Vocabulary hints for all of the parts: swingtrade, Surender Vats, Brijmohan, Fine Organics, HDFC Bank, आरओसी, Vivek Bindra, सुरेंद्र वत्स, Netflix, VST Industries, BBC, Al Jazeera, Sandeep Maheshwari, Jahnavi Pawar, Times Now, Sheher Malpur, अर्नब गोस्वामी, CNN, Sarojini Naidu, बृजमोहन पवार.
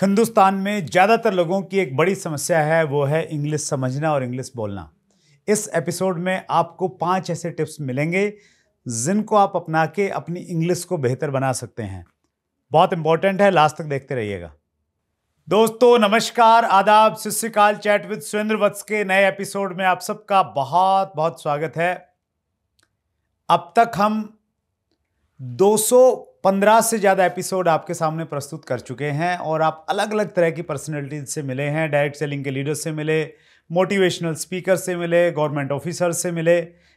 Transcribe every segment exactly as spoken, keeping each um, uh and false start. हिंदुस्तान में ज़्यादातर लोगों की एक बड़ी समस्या है, वो है इंग्लिश समझना और इंग्लिश बोलना। इस एपिसोड में आपको पांच ऐसे टिप्स मिलेंगे जिनको आप अपना के अपनी इंग्लिश को बेहतर बना सकते हैं। बहुत इंपॉर्टेंट है, लास्ट तक देखते रहिएगा। दोस्तों नमस्कार, आदाब, सत श्री अकाल। चैट विद सुरेंद्र वत्स के नए एपिसोड में आप सबका बहुत बहुत स्वागत है। अब तक हम दो सौ पंद्रह से ज़्यादा एपिसोड आपके सामने प्रस्तुत कर चुके हैं और आप अलग अलग तरह की पर्सनैलिटीज से मिले हैं। डायरेक्ट सेलिंग के लीडर्स से मिले, मोटिवेशनल स्पीकर से मिले, गवर्नमेंट ऑफिसर से मिले,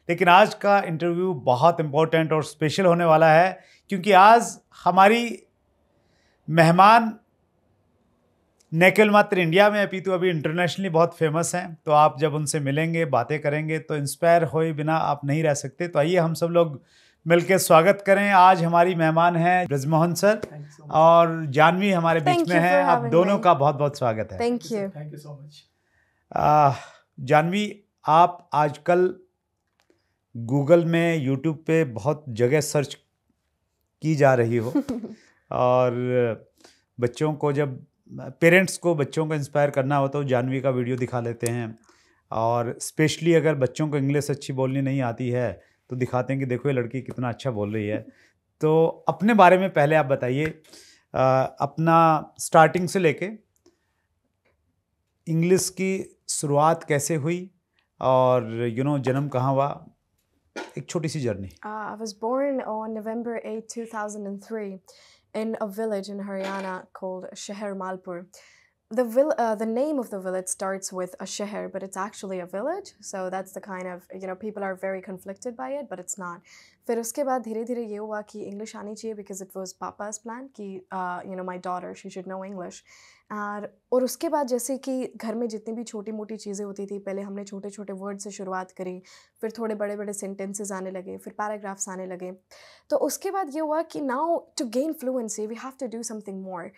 लेकिन आज का इंटरव्यू बहुत इम्पोर्टेंट और स्पेशल होने वाला है क्योंकि आज हमारी मेहमान न केवल इंडिया में अपितु अभी इंटरनेशनली बहुत फेमस हैं। तो आप जब उनसे मिलेंगे, बातें करेंगे तो इंस्पायर होए बिना आप नहीं रह सकते। तो आइए हम सब लोग मिलकर स्वागत करें। आज हमारी मेहमान हैं ब्रिजमोहन सर और जाह्नवी हमारे बीच में हैं। आप दोनों का बहुत बहुत स्वागत है। Thank you, thank you so much. Jahnavi, आप आजकल गूगल में, यूट्यूब पे बहुत जगह सर्च की जा रही हो और बच्चों को, जब पेरेंट्स को बच्चों को इंस्पायर करना हो तो जाह्नवी का वीडियो दिखा लेते हैं। और स्पेशली अगर बच्चों को इंग्लिश अच्छी बोलनी नहीं आती है तो दिखाते हैं कि देखो ये लड़की कितना अच्छा बोल रही है। तो अपने बारे में पहले आप बताइए, अपना स्टार्टिंग से लेके इंग्लिश की शुरुआत कैसे हुई और यू नो जन्म कहाँ हुआ, एक छोटी सी journey. I was born on November eight two thousand three in a village in Haryana called Sheher Malpur. The vil uh, the name of the village starts with a sheher, but it's actually a village, so that's the kind of, you know, people are very conflicted by it, but it's not. फिर उसके बाद धीरे धीरे ये हुआ कि English आनी चाहिए because it was Papa's plan कि you know my daughter she should know English. और और उसके बाद जैसे कि घर में जितनी भी छोटी मोटी चीज़ें होती थी, पहले हमने छोटे छोटे वर्ड से शुरुआत करी, फिर थोड़े बड़े बड़े सेंटेंसेस आने लगे, फिर पैराग्राफ्स आने लगे। तो उसके बाद ये हुआ कि now to gain fluency we have to do something more.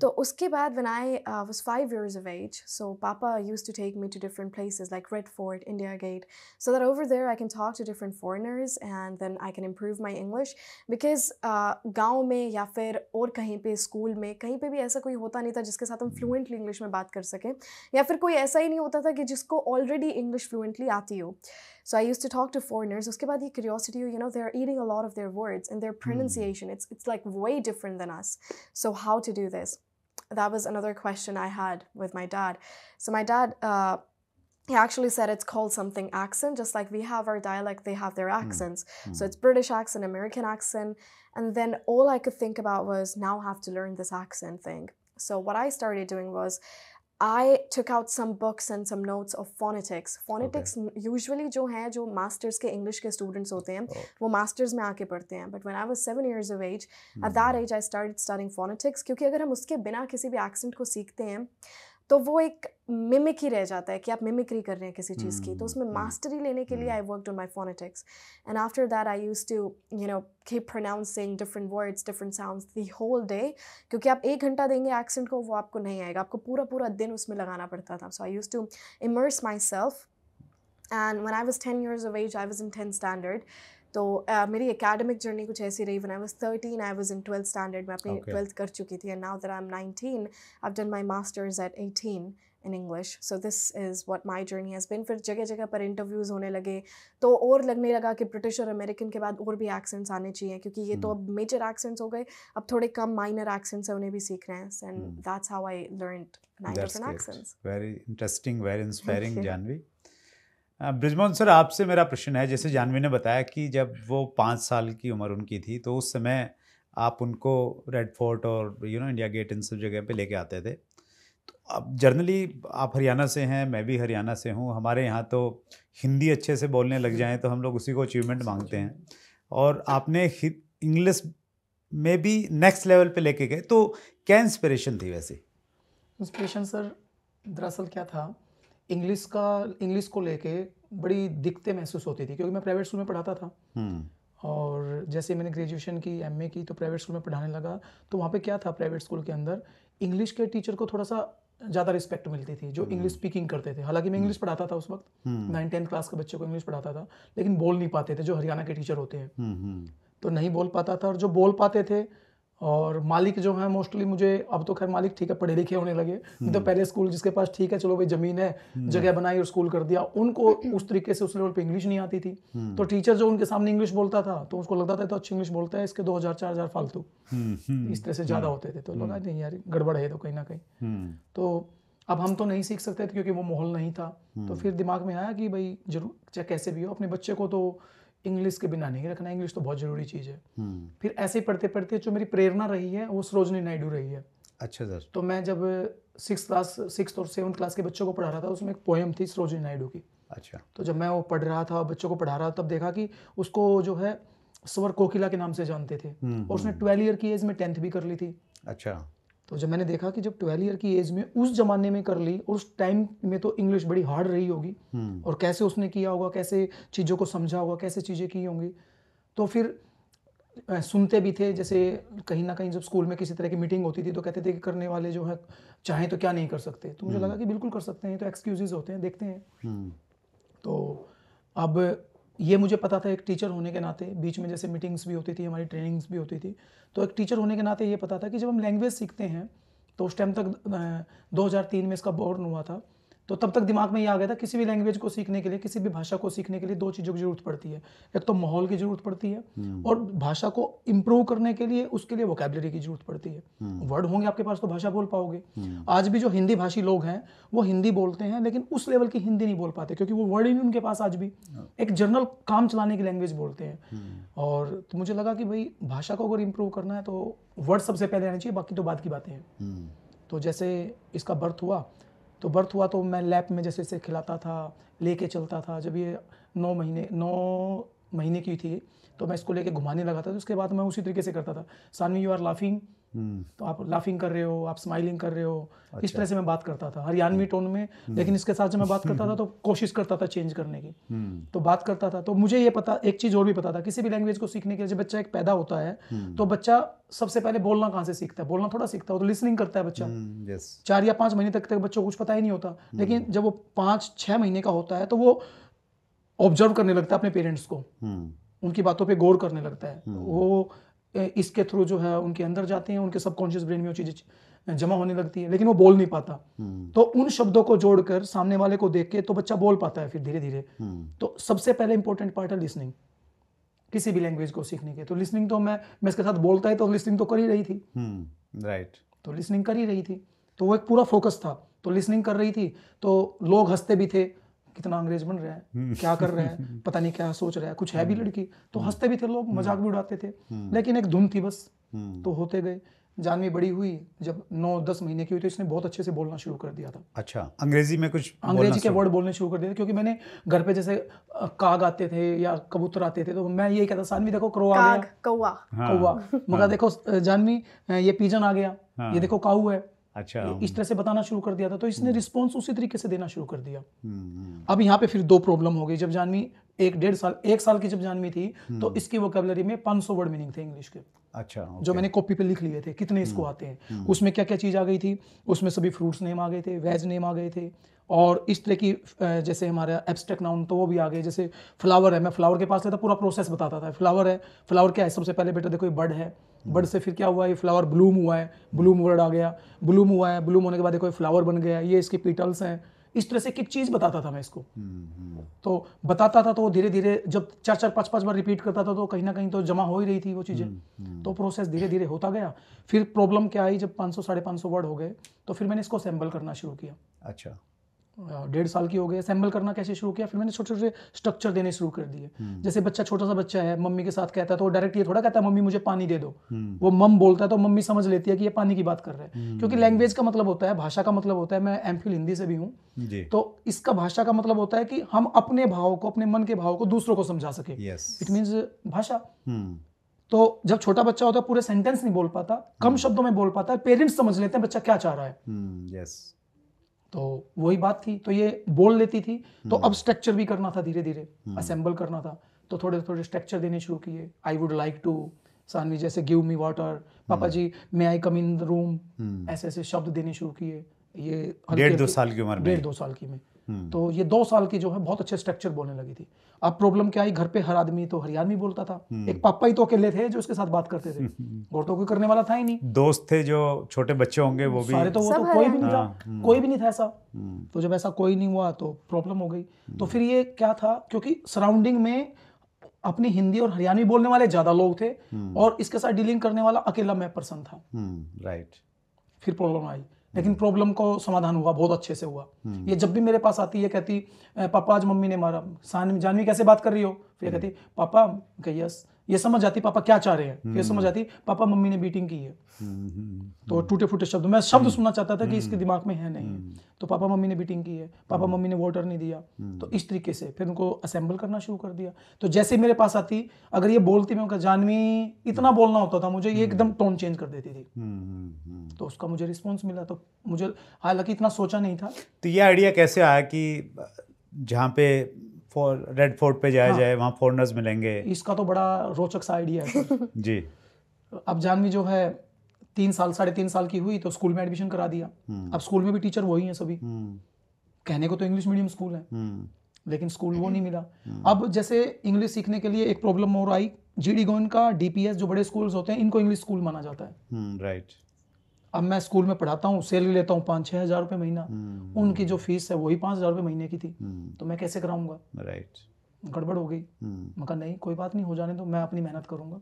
तो उसके बाद when I was five years of age, so पापा used to take me to different places like Red Fort, India Gate, so that over there I can talk to different foreigners and then I can improve my English. Because गाँव में या फिर और कहीं पर, school में, कहीं पर भी ऐसा कोई होता नहीं था जिसके साथ फ्लुएंटली इंग्लिश में बात कर सकें, या फिर कोई ऐसा ही नहीं होता था कि जिसको ऑलरेडी इंग्लिश फ्लुएंटली आती हो। So I used to talk to foreigners. उसके बाद ये curiosity, you know, they're eating a lot of their words and their pronunciation. It's it's like way different than us. So how to do this? That was another question I had with my dad. So my dad, uh, he actually said it's called something accent. Just like we have our dialect, they have their accents. Mm. So it's British accent, American accent, and then all I could think about was now I have to learn this accent thing. So what I started doing was I took out some books and some notes of phonetics. Phonetics okay. usually जो है जो masters के English के students होते हैं okay. वो masters में आके पढ़ते हैं, but when I was seven years of age mm. at that age I started studying phonetics क्योंकि अगर हम उसके बिना किसी भी accent को सीखते हैं तो वो एक मिमिक ही रह जाता है कि आप मिमिक्री कर रहे हैं किसी चीज़ की। तो उसमें मास्टरी लेने के लिए I worked on my phonetics and after that I used to you know keep pronouncing different words, different sounds the whole day, क्योंकि आप एक घंटा देंगे एक्सेंट को वो आपको नहीं आएगा, आपको पूरा पूरा दिन उसमें लगाना पड़ता था। So I used to immerse myself and when I was ten years of age I was in tenth standard. तो uh, मेरी एकेडमिक जर्नी कुछ ऐसी रही। When I was thirteen I was in twelfth standard, मैं अपनी twelfth कर चुकी थी and now that I am nineteen I have done my masters at eighteen in English. So this is what my journey has been. फिर जगह जगह पर interviews होने लगे तो और लगने लगा कि ब्रिटिश और अमेरिकन के बाद और भी एक्सेंट्स आने चाहिए क्योंकि ये hmm. तो अब मेजर एक्सेंट्स हो गए, अब थोड़े कम माइनर एक्सेंट्स हैं, उन्हें भी सीख रहे हैं। And that's how I learned nine different accents. Very interesting, very inspiring Jahnavi. Brijmohan sir, आपसे मेरा प्रश्न है, जैसे जाह्नवी ने बताया कि जब वो पाँच साल की उम्र उनकी थी तो उस समय आप उनको रेड फोर्ट और यू नो इंडिया गेट इन सब जगह पे लेके आते थे। तो अब जनरली आप हरियाणा से हैं, मैं भी हरियाणा से हूँ, हमारे यहाँ तो हिंदी अच्छे से बोलने लग जाएँ तो हम लोग उसी को अचीवमेंट मांगते हैं, और आपने इंग्लिश में भी नेक्स्ट लेवल पर लेके गए। तो क्या इंस्पिरेशन थी? वैसे इंस्पिरेशन सर दरअसल क्या था, इंग्लिश का, इंग्लिश को लेके बड़ी दिक्कतें महसूस होती थी क्योंकि मैं प्राइवेट स्कूल में पढ़ाता था hmm. और जैसे मैंने ग्रेजुएशन की, एमए की, तो प्राइवेट स्कूल में पढ़ाने लगा। तो वहाँ पे क्या था, प्राइवेट स्कूल के अंदर इंग्लिश के टीचर को थोड़ा सा ज़्यादा रिस्पेक्ट मिलती थी जो इंग्लिश स्पीकिंग करते थे। हालांकि मैं इंग्लिश पढ़ाता था उस वक्त, नाइन टेंथ क्लास के बच्चों को इंग्लिश पढ़ाता था, लेकिन बोल नहीं पाते थे जो हरियाणा के टीचर होते हैं hmm. तो नहीं बोल पाता था, और जो बोल पाते थे और मालिक जो है मोस्टली मुझे, अब तो खैर मालिक ठीक है पढ़े लिखे होने लगे, नहीं तो पहले स्कूल जिसके पास ठीक है चलो भाई जमीन है जगह बनाई और स्कूल कर दिया, उनको उस तरीके से उस लेवल पे इंग्लिश नहीं आती थी, तो टीचर जो उनके सामने इंग्लिश बोलता था तो उसको लगता था तो अच्छी इंग्लिश बोलता है, इसके दो हजार चार हजार फालतू इस तरह से ज्यादा होते थे, तो लगा नहीं यार गड़बड़ है, तो कहीं ना कहीं तो अब हम तो नहीं सीख सकते थे क्योंकि वो माहौल नहीं था। तो फिर दिमाग में आया कि भाई जरूर चाहे कैसे भी हो अपने बच्चे को तो इंग्लिश के बिना नहीं रखना, इंग्लिश तो बहुत जरूरी चीज़ है। फिर ऐसे ही पढ़ते पढ़ते जो मेरी प्रेरणा रही है वो सरोजनी नायडू रही है। अच्छा सर। तो मैं जब सिक्स क्लास सिक्स और सेवन्थ क्लास के बच्चों को पढ़ा रहा था, उसमें एक पोएम थी सरोजनी नायडू की। अच्छा। तो जब मैं वो पढ़ रहा था, बच्चों को पढ़ा रहा था, तब देखा कि उसको जो है स्वर कोकिला के नाम से जानते थे, और उसने ट्वेल्व ईयर की एज में टेंथ भी कर ली थी। अच्छा। तो जब मैंने देखा कि जब ट्वेल्व ईयर की एज में उस जमाने में कर ली, उस टाइम में तो इंग्लिश बड़ी हार्ड रही होगी, और कैसे उसने किया होगा, कैसे चीज़ों को समझा होगा, कैसे चीज़ें की होंगी। तो फिर सुनते भी थे, जैसे कहीं ना कहीं जब स्कूल में किसी तरह की मीटिंग होती थी तो कहते थे कि करने वाले जो है चाहे तो क्या नहीं कर सकते, तो मुझे लगा कि बिल्कुल कर सकते हैं, तो एक्सक्यूजेज होते हैं, देखते हैं। तो अब ये मुझे पता था एक टीचर होने के नाते, बीच में जैसे मीटिंग्स भी होती थी, हमारी ट्रेनिंग्स भी होती थी, तो एक टीचर होने के नाते ये पता था कि जब हम लैंग्वेज सीखते हैं तो उस टाइम तक दो हज़ार तीन में इसका बोर्न हुआ था, तो तब तक दिमाग में ये आ गया था किसी भी लैंग्वेज को सीखने के लिए, किसी भी भाषा को सीखने के लिए दो चीज़ों की जरूरत पड़ती है, एक तो माहौल की जरूरत पड़ती है, और भाषा को इम्प्रूव करने के लिए उसके लिए वोकैबुलरी की जरूरत पड़ती है। वर्ड होंगे आपके पास तो भाषा बोल पाओगे। आज भी जो हिंदी भाषी लोग हैं वो हिंदी बोलते हैं, लेकिन उस लेवल की हिंदी नहीं बोल पाते क्योंकि वो वर्ड ही नहीं उनके पास। आज भी एक जनरल काम चलाने की लैंग्वेज बोलते हैं। और तो मुझे लगा कि भाई भाषा को अगर इम्प्रूव करना है तो वर्ड सबसे पहले आना चाहिए, बाकी तो बाद की बातें हैं। तो जैसे इसका बर्थ हुआ तो बर्थ हुआ तो मैं लैब में जैसे इसे खिलाता था, लेके चलता था। जब ये नौ महीने नौ महीने की थी तो मैं इसको लेके घुमाने लगा था, तो उसके बाद मैं उसी तरीके से करता था, सानवी यू आर लाफिंग, तो आप लाफिंग कर रहे हो, आप स्माइलिंग कर रहे हो। अच्छा। इस तरह से मैं बात करता था हरियाणवी टोन में, लेकिन इसके साथ जब मैं बात करता था तो कोशिश करता था चेंज करने की, तो बात करता था। तो मुझे ये पता, एक चीज़ और भी पता था, किसी भी लैंग्वेज को सीखने के लिए जब बच्चा एक पैदा होता है तो बच्चा सबसे पहले बोलना कहाँ से सीखता है? बोलना थोड़ा सीखता है, तो लिसनिंग करता है बच्चा। चार या पाँच महीने तक तक बच्चों को कुछ पता ही नहीं होता, लेकिन जब वो पाँच छः महीने का होता है तो वो ऑब्जर्व करने लगता है अपने पेरेंट्स को, उनकी बातों पर गौर करने लगता है। वो इसके थ्रू जो है उनके अंदर जाते हैं, उनके सबकॉन्शियस ब्रेन में वो चीज़ें जमा होने लगती है, लेकिन वो बोल नहीं पाता। तो उन शब्दों को जोड़कर सामने वाले को देख के तो बच्चा बोल पाता है फिर धीरे धीरे। तो सबसे पहले इंपॉर्टेंट पार्ट है लिसनिंग, किसी भी लैंग्वेज को सीखने के। तो लिसनिंग तो मैं मैं इसके साथ बोलता ही, तो लिसनिंग तो कर ही रही थी, राइट? तो लिसनिंग कर ही रही थी, तो वो एक पूरा फोकस था, तो लिसनिंग कर रही थी। तो लोग हंसते भी थे, कितना अंग्रेज बन रहा है, क्या कर रहा है, पता नहीं क्या सोच रहा है, कुछ है भी लड़की, तो हंसते भी थे लोग, मजाक भी उड़ाते थे, लेकिन एक धुन थी बस। तो होते गए, जानवी बड़ी हुई, जब नौ दस महीने की हुई तो इसने बहुत अच्छे से बोलना शुरू कर दिया था। अच्छा, अंग्रेजी में कुछ अंग्रेजी के वर्ड बोलने शुरू कर दिए थे, क्योंकि मैंने घर पे जैसे काग आते थे या कबूतर आते थे तो मैं यही कहता, जानवी देखो क्रो आ गया, कौवा कौवा, मगर देखो जानवी ये पिजन आ गया, ये देखो काऊ है। अच्छा। इस तरह से बताना शुरू कर दिया था, तो इसने रिस्पांस उसी तरीके से देना शुरू कर दिया। अब यहाँ पे फिर दो प्रॉब्लम हो गई। जब जानवी एक डेढ़ साल एक साल की जब जानवी थी तो इसकी वोकैबुलरी में पाँच सौ वर्ड मीनिंग थे इंग्लिश के। अच्छा। जो मैंने कॉपी पे लिख लिए थे कितने इसको आते हैं, उसमें क्या क्या चीज़ आ गई थी, उसमें सभी फ्रूट्स नेम आ गए थे, वेज नेम आ गए थे, और इस तरह की जैसे हमारा एब्स्ट्रैक्ट नाउन तो वो भी आ गए। जैसे फ्लावर है, मैं फ्लावर के पास लेता, पूरा प्रोसेस बताता था, फ्लावर है, फ्लावर क्या है, सबसे पहले बेटा देखो ये बर्ड है, बर्ड से फिर क्या हुआ, ये फ्लावर ब्लूम हुआ है, ब्लूम वर्ड आ गया, ब्लूम हुआ है, ब्लूम होने के बाद देखो ये फ्लावर बन गया, ये इसके पीटल्स हैं। इस तरह से एक चीज़ बताता था मैं इसको, तो बताता था। तो वो धीरे धीरे जब चार चार पाँच पाँच बार रिपीट करता था तो कहीं ना कहीं तो जमा हो ही रही थी वो चीज़ें। तो प्रोसेस धीरे धीरे होता गया। फिर प्रॉब्लम क्या आई, जब पाँच सौ साढ़े पाँच सौ वर्ड हो गए तो फिर मैंने इसको असेंबल करना शुरू किया। अच्छा। डेढ़ साल की हो गई, असेंबल करना कैसे शुरू किया, फिर मैंने छोटे छोटे स्ट्रक्चर देने शुरू कर दिए। जैसे बच्चा, छोटा सा बच्चा है, मम्मी के साथ कहता है तो डायरेक्ट ये थोड़ा कहता है मम्मी मुझे पानी दे दो, वो मम बोलता है तो मम्मी समझ लेती है कि ये पानी की बात कर रहा है, क्योंकि लैंग्वेज का मतलब होता है, भाषा का मतलब होता है, मैं एम फिल हिंदी से भी हूँ, तो इसका भाषा का मतलब होता है कि हम अपने भाव को, अपने मन के भाव को दूसरों को समझा सके। इट मीन्स भाषा। तो जब छोटा बच्चा होता है पूरे सेंटेंस नहीं बोल पाता, कम शब्दों में बोल पाता है, पेरेंट्स समझ लेते हैं बच्चा क्या चाह रहा है। तो वही बात थी, तो ये बोल लेती थी। तो अब स्ट्रक्चर भी करना था, धीरे धीरे असेंबल करना था, तो थोड़े थोड़े स्ट्रक्चर देने शुरू किए। I would like to, Saanvi जैसे गिव मी वाटर, पापा जी मे आई कम इन द रूम, ऐसे ऐसे शब्द देने शुरू किए। ये डेढ़ दो साल की उम्र में डेढ़ दो साल की में तो ये दो साल की जो है बहुत अच्छे स्ट्रक्चर बोलने लगी थी। अब प्रॉब्लम क्या आई, घर पे हर आदमी तो हरियाणवी बोलता था, एक पापा ही तो अकेले थे जो उसके साथ बात करते थे और तो कोई करने वाला था ही नहीं। दोस्त थे जो छोटे बच्चे होंगे वो भी सारे, तो वो तो कोई भी नहीं था, कोई भी नहीं था ऐसा। तो जब ऐसा कोई नहीं हुआ तो प्रॉब्लम हो गई। तो फिर ये क्या था, क्योंकि सराउंडिंग में अपनी हिंदी और हरियाणवी बोलने वाले ज्यादा लोग थे और इसके साथ डीलिंग करने वाला अकेला मैं पर्सन था, राइट। फिर प्रॉब्लम आई, लेकिन प्रॉब्लम को समाधान हुआ, बहुत अच्छे से हुआ। ये जब भी मेरे पास आती है कहती पापा आज मम्मी ने मारा, जानवी कैसे बात कर रही हो, फिर कहती पापा यस, ये समझ जाती पापा क्या चाह रहे हैं, ये समझ जाती पापा मम्मी ने बीटिंग की है। तो टूटे फूटे शब्द, मैं शब्द सुनना चाहता था कि इसके दिमाग में है नहीं, तो पापा मम्मी ने बीटिंग की है, पापा मम्मी ने वाटर नहीं दिया। तो इस तरीके से फिर उनको असेंबल करना शुरू कर दिया। तो जैसे मेरे पास आती अगर ये बोलती मैं उनका जानवी इतना बोलना होता था मुझे, ये एकदम टोन चेंज कर देती थी। तो उसका मुझे रिस्पॉन्स मिला, तो मुझे हालांकि इतना सोचा नहीं था। तो ये आइडिया कैसे आया कि जहाँ पे फोर रेड फोर्ट पे जाया हाँ, जाए वहाँ फॉरनर्स मिलेंगे? इसका तो बड़ा रोचक सा आइडिया है जी। अब जानवी जो है तीन साल साढ़े तीन साल की हुई तो स्कूल में एडमिशन करा दिया। अब स्कूल में भी टीचर वही हैं सभी, कहने को तो इंग्लिश मीडियम स्कूल है लेकिन स्कूल वो नहीं मिला। अब जैसे इंग्लिश सीखने के लिए एक प्रॉब्लम और आई, जीडी गोइन का डीपीएस जो बड़े स्कूल्स होते हैं इनको इंग्लिश स्कूल माना जाता है, राइट। अब मैं स्कूल में पढ़ाता हूँ, सैलरी लेता हूँ पाँच छः हज़ार रुपये महीना, उनकी जो फीस है वही पाँच हज़ार रुपये महीने की थी, तो मैं कैसे कराऊंगा, राइट। गड़बड़ हो गई, मैं कहा नहीं कोई बात नहीं, हो जाने तो मैं अपनी मेहनत करूँगा।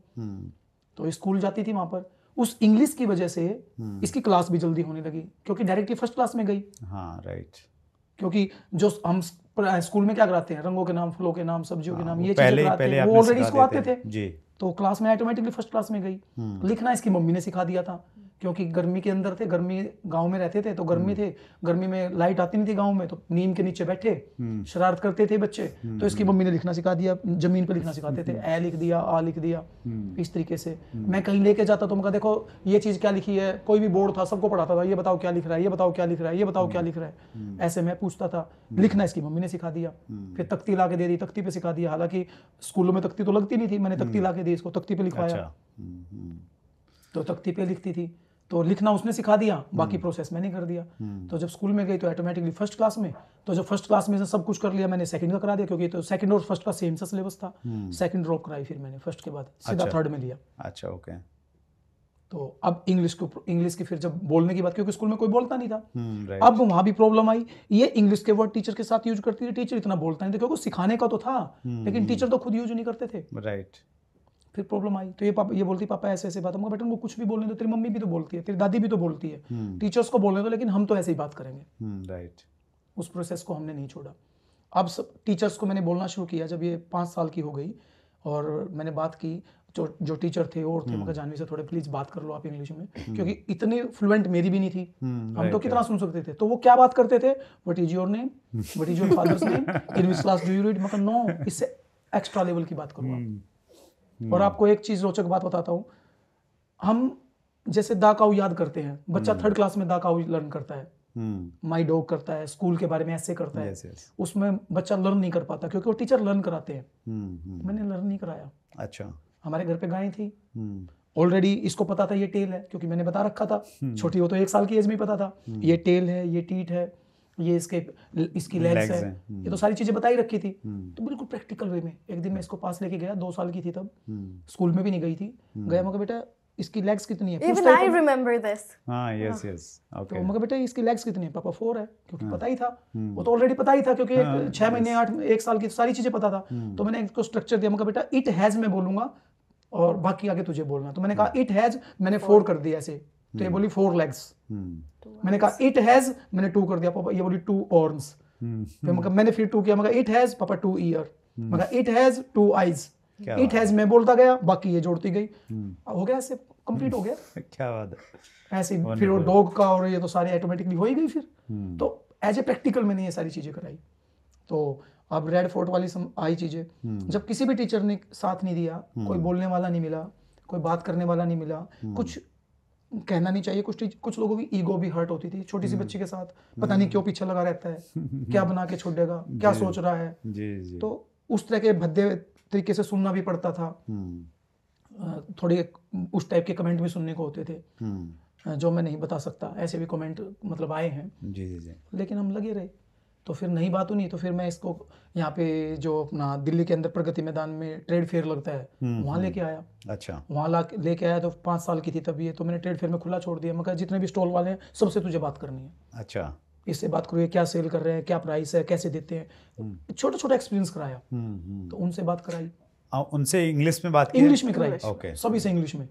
तो स्कूल जाती थी, वहाँ पर उस इंग्लिश की वजह से इसकी क्लास भी जल्दी होने लगी क्योंकि डायरेक्टली फर्स्ट क्लास में गई, हाँ राइट। क्योंकि जो हम स्कूल में क्या कराते हैं, रंगों के नाम, फूलों के नाम, सब्जियों के नाम, ये चीजें कराते हैं, वो ऑलरेडी इसको आते थे। तो क्लास में ऑटोमेटिकली फर्स्ट क्लास में गई। लिखना इसकी मम्मी ने सिखा दिया था क्योंकि गर्मी के अंदर थे, गर्मी गांव में रहते थे, तो गर्मी थे, गर्मी में लाइट आती नहीं थी गांव में, तो नीम के नीचे बैठे शरारत करते थे बच्चे, तो इसकी मम्मी ने लिखना सिखा दिया, जमीन पर लिखना सिखाते थे, ए लिख दिया, आ लिख दिया, इस तरीके से। मैं कहीं लेके जाता तो मैं कहता देखो ये चीज क्या लिखी है, कोई भी बोर्ड था सबको पढ़ाता था, ये बताओ क्या लिख रहा है, ये बताओ क्या लिख रहा है, ये बताओ क्या लिख रहा है, ऐसे मैं पूछता था। लिखना इसकी मम्मी ने सिखा दिया, फिर तख्ती ला के दे दी, तख्ती पे सिखा दिया, हालांकि स्कूलों में तख्ती तो लगती नहीं थी, मैंने तख्ती ला के दी इसको, तख्ती पे लिखवाया, तो तख्ती पे लिखती थी। तो लिखना उसने सिखा दिया, बाकी प्रोसेस मैंने कर दिया। तो जब स्कूल में गई तो ऑटोमेटिकली फर्स्ट क्लास में, तो जब फर्स्ट क्लास में से सब कुछ कर लिया मैंने, सेकंड का करा दिया क्योंकि तो सेकंड और फर्स्ट का सेम सा सिलेबस था। सेकंड ड्रॉप कराई फिर मैंने फर्स्ट के बाद, सीधा थर्ड में लिया। अच्छा ओके। तो अब इंग्लिश को, इंग्लिश की फिर जब बोलने की बात, क्योंकि स्कूल में कोई बोलता नहीं था, अब वहां भी प्रॉब्लम आई। ये इंग्लिश के वर्ड टीचर के साथ यूज करती थी, टीचर इतना बोलता नहीं था क्योंकि सिखाने का तो था लेकिन टीचर तो खुद यूज नहीं करते थे, राइट। फिर प्रॉब्लम आई तो ये पापा ये बोलती पापा ऐसे ऐसे बात, हमको बेटा उनको कुछ भी बोलने दो, तेरी मम्मी भी तो बोलती है, तेरी दादी भी तो बोलती है, टीचर्स को बोलने दो लेकिन हम तो ऐसे ही बात करेंगे, राइट। उस प्रोसेस को हमने नहीं छोड़ा। अब सब टीचर्स को मैंने बोलना शुरू किया जब ये पाँच साल की हो गई, और मैंने बात की जो जो टीचर थे और थे, मगर जानवी से थोड़े प्लीज बात कर लो आप इंग्लिश में, क्योंकि इतनी फ्लुएंट मेरी भी नहीं थी, हम तो कितना सुन सकते थे। तो वो क्या बात करते थे, what is your name, what is your father's name, in which class do you read, मगर नो इससे एक्स्ट्रा लेवल की बात करो आप। और आपको एक चीज रोचक बात बताता हूँ, हम जैसे दाकाऊ याद करते हैं, बच्चा थर्ड क्लास में दाकाऊ लर्न करता है, माई डॉग करता है, स्कूल के बारे में ऐसे करता है, उसमें बच्चा लर्न नहीं कर पाता क्योंकि वो टीचर लर्न कराते हैं। मैंने लर्न नहीं कराया। अच्छा। हमारे घर पे गाय थी, ऑलरेडी इसको पता था ये टेल है क्योंकि मैंने बता रखा था, छोटी हो तो एक साल की एज में पता था, ये टेल है, ये टीट है, ये इसके इसकी लेग्स है, ये तो सारी चीजें बता ही रखी थी। तो बिल्कुल प्रैक्टिकल वे में एक दिन मैं इसको पास लेके गया, दो साल की थी तब, स्कूल में भी नहीं गई थी, गया मगर बेटा इसकी लेग्स कितनी है, Even I remember this. हाँ, yes, yes. Okay. तो मगर बेटा इसकी लेग्स कितनी है, पापा फोर है, क्योंकि पता ही था, वो तो ऑलरेडी पता ही था क्योंकि छह महीने आठ एक साल की सारी चीजें पता था। तो मैंने इसको स्ट्रक्चर दिया, मगर बेटा इट हैज मैं बोलूंगा और बाकी आगे तुझे बोलना। तो मैंने कहा इट हैज, मैंने फोर कर दिया ऐसे, तो ये बोली फोर लेग्स, मैंने कहा इट हैज, मैंने टू कर दिया, पापा ये बोली टू ऑर्म्स, मैंने फिर टू किया, मगर it has, papa two ear, मगर it has two eyes, it has मैं बोलता गया, बाकी ये जोड़ती गई, हो गया ऐसे कंप्लीट हो गया। क्या बात है। ऐसे फिर वो डॉग का और ये तो सारे ऑटोमेटिकली हो ही गई फिर। तो एज ए प्रैक्टिकल मैंने ये सारी चीजें कराई। तो अब रेड फोर्ट वाली आई चीजें, जब किसी भी टीचर ने साथ नहीं दिया, कोई बोलने वाला नहीं मिला, कोई बात करने वाला नहीं मिला, कुछ कहना नहीं चाहिए, कुछ कुछ लोगों की ईगो भी हर्ट होती थी, छोटी सी बच्ची के साथ पता नहीं क्यों पीछे लगा रहता है, क्या बना के छोड़ देगा, क्या सोच रहा है, जी, जी। तो उस तरह के भद्दे तरीके से सुनना भी पड़ता था, थोड़े उस टाइप के कमेंट भी सुनने को होते थे जो मैं नहीं बता सकता, ऐसे भी कमेंट मतलब आए हैं, जी, जी, जी। लेकिन हम लगे रहे। तो फिर नहीं बात हुई, तो फिर मैं इसको यहाँ पे जो अपना दिल्ली के अंदर प्रगति मैदान में ट्रेड फेयर लगता है वहाँ लेके आया। अच्छा, वहाँ ला लेके आया तो पाँच साल की थी तभी, तो मैंने ट्रेड फेयर में खुला छोड़ दिया। मैं कहा जितने भी स्टॉल वाले हैं सबसे तुझे बात करनी है। अच्छा, इससे बात करिए, क्या सेल कर रहे हैं, क्या प्राइस है, कैसे देते हैं, छोटा छोटा एक्सपीरियंस कराया। तो उनसे बात कराई, उनसे इंग्लिश में बात की, इंग्लिश में कराई, ओके, सभी से इंग्लिश में।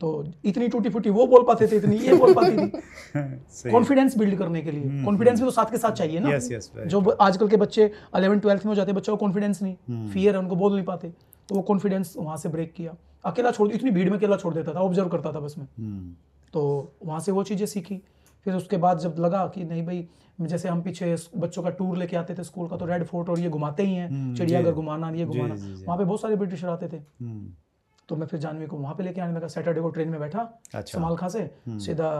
तो इतनी टूटी फूटी वो बोल पाते थे, इतनी ये बोल पाती थी। कॉन्फिडेंस बिल्ड करने के लिए कॉन्फिडेंस भी तो साथ के साथ चाहिए ना। yes, yes, जो आजकल के बच्चे इलेवन ट्वेल्थ में हो जाते हैं, बच्चों को कॉन्फिडेंस नहीं, फियर है, उनको बोल नहीं पाते। तो वो कॉन्फिडेंस वहाँ से ब्रेक किया। अकेला छोड़, इतनी भीड़ में अकेला छोड़ देता था, ऑब्जर्व करता था बस में। तो वहाँ से वो चीज़ें सीखी। फिर उसके बाद जब लगा कि नहीं भाई, जैसे हम पीछे बच्चों का टूर लेके आते थे स्कूल का, तो रेड फोर्ट और ये घुमाते ही हैं, चिड़ियाघर घुमाना, ये घुमाना, वहाँ पे बहुत सारे ब्रिटिशर आते थे। तो मैं फिर जानवी को वहाँ पे लेके आने लगा। सैटरडे को ट्रेन में बैठा समाल खां से सीधा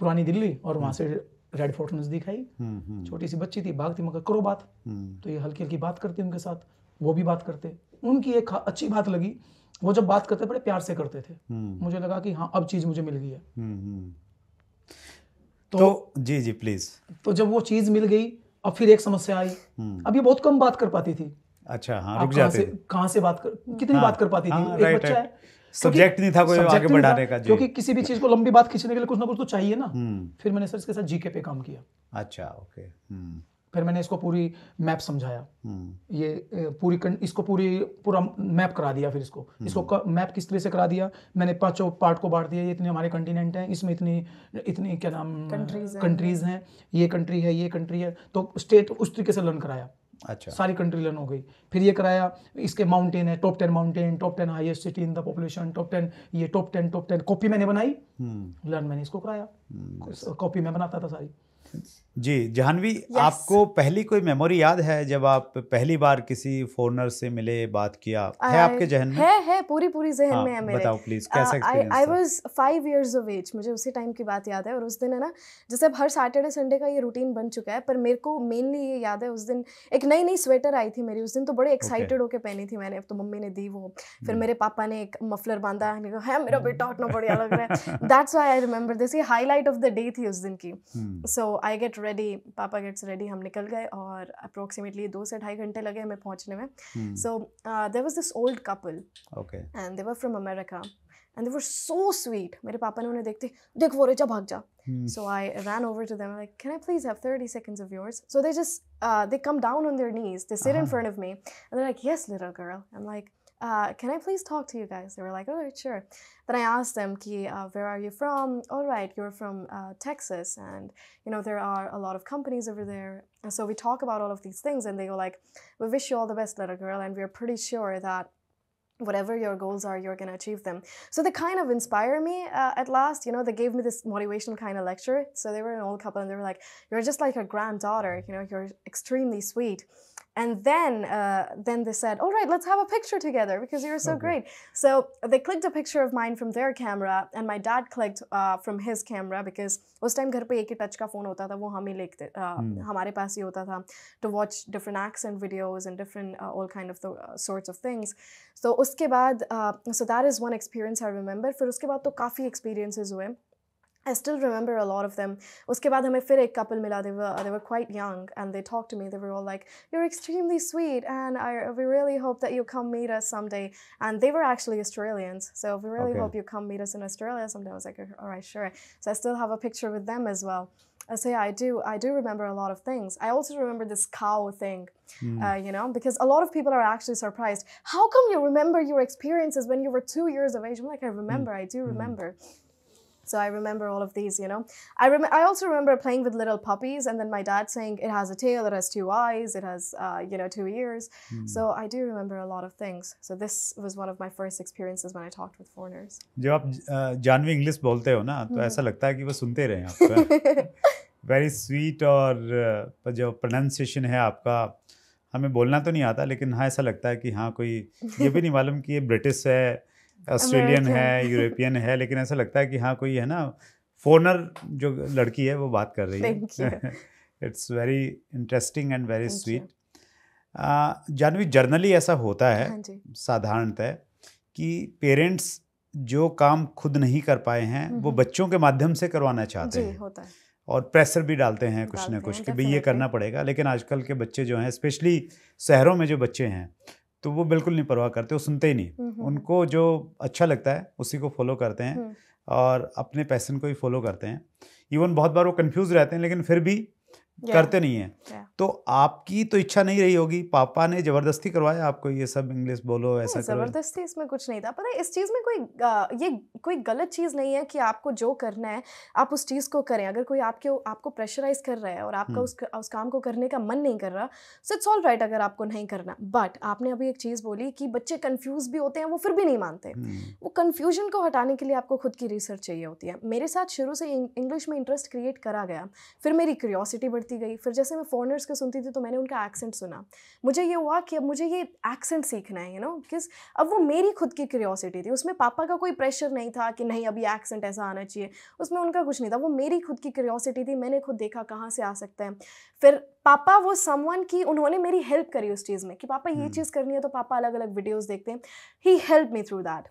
पुरानी दिल्ली, और वहाँ से रेड फोर्ट नजदीक आई। छोटी सी बच्ची थी, भागती, मगर करो बात। तो ये हल्की हल्की बात करती उनके साथ, वो भी बात करते। उनकी एक अच्छी बात लगी, वो जब बात करते बड़े प्यार से करते थे। मुझे लगा कि हाँ, अब चीज़ मुझे मिल गई है। तो, तो जी जी प्लीज। तो जब वो चीज मिल गई, अब फिर एक समस्या आई। अब ये बहुत कम बात कर पाती थी। अच्छा, हाँ, रुक जाते थे। कहाँ से बात कर, कितनी हाँ, बात कर पाती हाँ, थी हाँ, एक राइट, बच्चा राइट, है, सब्जेक्ट नहीं था कोई आगे बढ़ाने का, क्योंकि किसी भी चीज को लंबी बात खींचने के लिए कुछ ना कुछ तो चाहिए ना। फिर मैंने सर इसके साथ जीके पे काम किया। अच्छा, ओके। फिर मैंने इसको पूरी मैप समझाया, ये पूरी इसको पूरी पूरा मैप करा दिया। फिर इसको इसको मैप किस तरह से करा दिया, मैंने पांचों पार्ट को बांट दिया। ये इतने हमारे कंटिनेंट हैं, इसमें इतनी इतनी क्या नाम कंट्रीज हैं, ये कंट्री है, ये कंट्री है। तो स्टेट उस तरीके से लर्न कराया। अच्छा, सारी कंट्री लर्न हो गई। फिर ये कराया, इसके माउंटेन है, top ten mountain, top ten highest city in the population, top ten ये, top ten top ten copy मैंने बनाई, लर्न मैंने इसको कराया, कॉपी मैं बनाता था सारी। जी जाह्नवी, yes. आपको पहली कोई मेमोरी याद है जब आप पहली बार किसी फॉरेनर से मिले, बात किया है? आपके जहन में है? है पूरी पूरी जहन हाँ, में है मेरे। बताओ प्लीज, कैसा एक्सपीरियंस था? I was five years of age, मुझे उसी टाइम की बात याद है। और उस दिन है ना, जैसे अब हर सैटरडे संडे का ये रूटीन बन चुका है, पर मेरे को मेनली ये याद है उस दिन एक नई नई स्वेटर आई थी मेरी उस दिन, तो बड़े एक्साइटेड होकर पहनी थी मैंने। अब तो मम्मी ने दी वो, फिर मेरे पापा ने एक मफलर बांधा, है मेरा बेटा उतना बढ़िया लग रहा है। That's why I remember this, ये हाईलाइट ऑफ द डे थी उस दिन की। सो आई गेट रेडी, पापा गेट्स रेडी, हम निकल गए, और अप्रोक्सीमेटली दो से ढाई घंटे लगे हमें पहुंचने में। So there was this old couple, okay, and they were from America, and they were so sweet. मेरे पापा ने उन्हें देखते, देख वो रेचा भाग जा। So I ran over to them. I'm like, can I please have thirty seconds of yours? So they just uh, they come down on their knees, they sit uh-huh. in front of me, and they're like, yes, little girl. I'm like, Uh, can I please talk to you guys? They were like, all right, sure. Then I asked them, Ki, uh, where are you from? All right, you're from uh, Texas, and you know there are a lot of companies over there. And so we talk about all of these things, and they go like, we wish you all the best, little girl, and we're pretty sure that whatever your goals are, you're going to achieve them. So they kind of inspire me uh, at last, you know, they gave me this motivational kind of lecture. So they were an old couple, and they were like, you're just like a granddaughter, you know, you're extremely sweet. And then uh, then they said, all right, let's have a picture together because you're so okay. great. So they clicked a picture of mine from their camera, and my dad clicked uh, from his camera because उस time घर पे एक ही touch का phone होता था, वो हम ही लेते हमारे पास ही होता था to watch different acts and videos and different uh, all kind of the, uh, sorts of things. So उसके बाद uh, so that is one experience I remember. फिर उसके बाद तो काफ़ी experiences हुए. I still remember a lot of them. उसके बाद हमें फिर एक couple मिला, they were they were quite young, and they talked to me. They were all like, "You're extremely sweet, and I we really hope that you come meet us someday." And they were actually Australians, so we really okay. hope you come meet us in Australia someday. I was like, "All right, sure." So I still have a picture with them as well. So yeah, I do I do remember a lot of things. I also remember this cow thing, mm. uh, you know, because a lot of people are actually surprised. How come you remember your experiences when you were two years of age? I'm like, I remember, mm. I do remember. Mm. So I remember all of these, you know. I rem I also remember playing with little puppies, and then my dad saying, "It has a tail, it has two eyes, it has, uh, you know, two ears." Mm. So I do remember a lot of things. So this was one of my first experiences when I talked with foreigners. जब आप Jahnavi English बोलते हो ना, तो ऐसा लगता है कि वो सुनते रहे आपका. Very sweet, और जो pronunciation है आपका, हमें बोलना तो नहीं आता, लेकिन हाँ ऐसा लगता है कि हाँ कोई ये भी नहीं मालूम कि ये ब्रिटिश है, ऑस्ट्रेलियन है, यूरोपियन है, लेकिन ऐसा लगता है कि हाँ कोई है ना फॉरेनर जो लड़की है वो बात कर रही है. It's very interesting and very sweet. Jahnavi, generally ऐसा होता है साधारणतः कि पेरेंट्स जो काम खुद नहीं कर पाए हैं वो बच्चों के माध्यम से करवाना चाहते हैं, और प्रेशर भी डालते हैं कुछ ना कुछ कि भाई ये करना पड़ेगा। लेकिन आजकल के बच्चे जो हैं, स्पेशली शहरों में जो बच्चे हैं, तो वो बिल्कुल नहीं परवाह करते, वो सुनते ही नहीं। उनको जो अच्छा लगता है उसी को फॉलो करते हैं और अपने पैशन को ही फॉलो करते हैं। इवन बहुत बार वो कंफ्यूज रहते हैं लेकिन फिर भी करते नहीं हैं। तो आपकी तो इच्छा नहीं रही होगी, पापा ने जबरदस्ती करवाया आपको ये सब इंग्लिश बोलो ऐसा करो? जबरदस्ती इसमें कुछ नहीं था। पता है इस चीज़ में कोई ये कोई गलत चीज़ नहीं है कि आपको जो करना है आप उस चीज़ को करें। अगर कोई आपके आपको प्रेशराइज कर रहा है और आपका उस उस काम को करने का मन नहीं कर रहा, सो इट्स ऑल राइट अगर आपको नहीं करना। बट आपने अभी एक चीज़ बोली कि बच्चे कन्फ्यूज़ भी होते हैं, वो फिर भी नहीं मानते। वो कन्फ्यूजन को हटाने के लिए आपको खुद की रिसर्च चाहिए होती है। मेरे साथ शुरू से इंग्लिश में इंटरेस्ट क्रिएट करा गया, फिर मेरी क्यूरियोसिटी गई। फिर जैसे मैं फॉरेनर्स को सुनती थी तो मैंने उनका एक्सेंट सुना, मुझे ये हुआ कि अब मुझे ये एक्सेंट सीखना है, यू नो किस। अब वो मेरी खुद की क्यूरियोसिटी थी, उसमें पापा का कोई प्रेशर नहीं था कि नहीं अभी एक्सेंट ऐसा आना चाहिए, उसमें उनका कुछ नहीं था। वो मेरी खुद की क्यूरियोसिटी थी, मैंने खुद देखा कहाँ से आ सकता है। फिर पापा वो समवन की उन्होंने मेरी हेल्प करी उस चीज़ में कि पापा ये चीज़ करनी है, तो पापा अलग अलग वीडियोज़ देखते हैं। He help me through that.